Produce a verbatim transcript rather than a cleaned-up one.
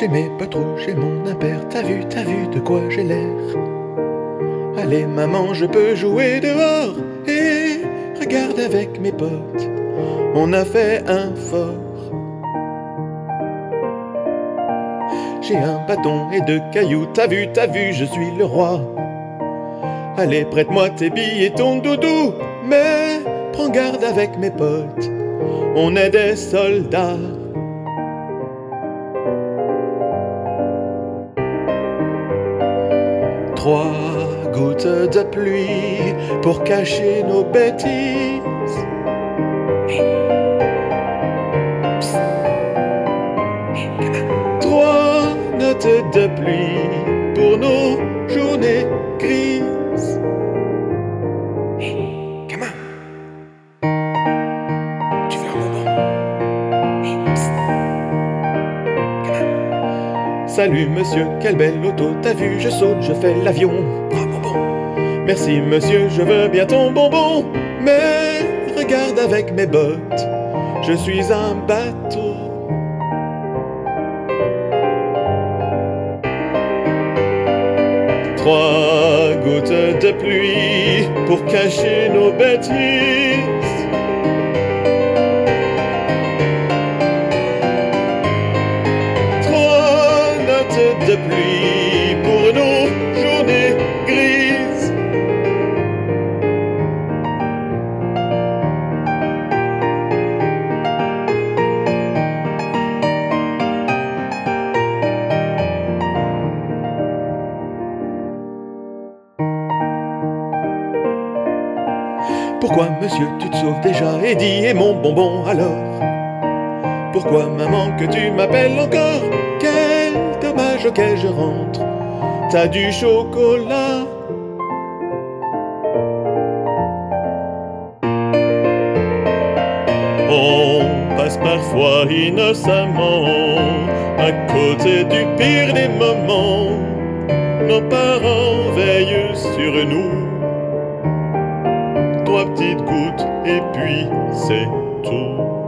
J'aimais pas trop chez mon impair. T'as vu, t'as vu de quoi j'ai l'air. Allez maman, je peux jouer dehors. Et regarde avec mes potes, on a fait un fort. J'ai un bâton et deux cailloux. T'as vu, t'as vu, je suis le roi. Allez, prête-moi tes billes et ton doudou. Mais prends garde avec mes potes, on est des soldats. Trois gouttes de pluie pour cacher nos bêtises. Trois notes de pluie pour nos journées grises. Come on. Tu veux un moment? Salut monsieur, quelle belle auto. T'as vu, je saute, je fais l'avion. Merci monsieur, je veux bien ton bonbon. Mais regarde avec mes bottes, je suis un bateau. Trois gouttes de pluie pour cacher nos bêtises. Trois notes de pluie pour nos journées grises. Pourquoi monsieur tu te sauves déjà, et dis et mon bonbon alors? Pourquoi maman que tu m'appelles encore? Quel dommage, ok je rentre, t'as du chocolat. On passe parfois innocemment à côté du pire des moments. Nos parents veillent sur nous. Trois petites gouttes et puis c'est tout.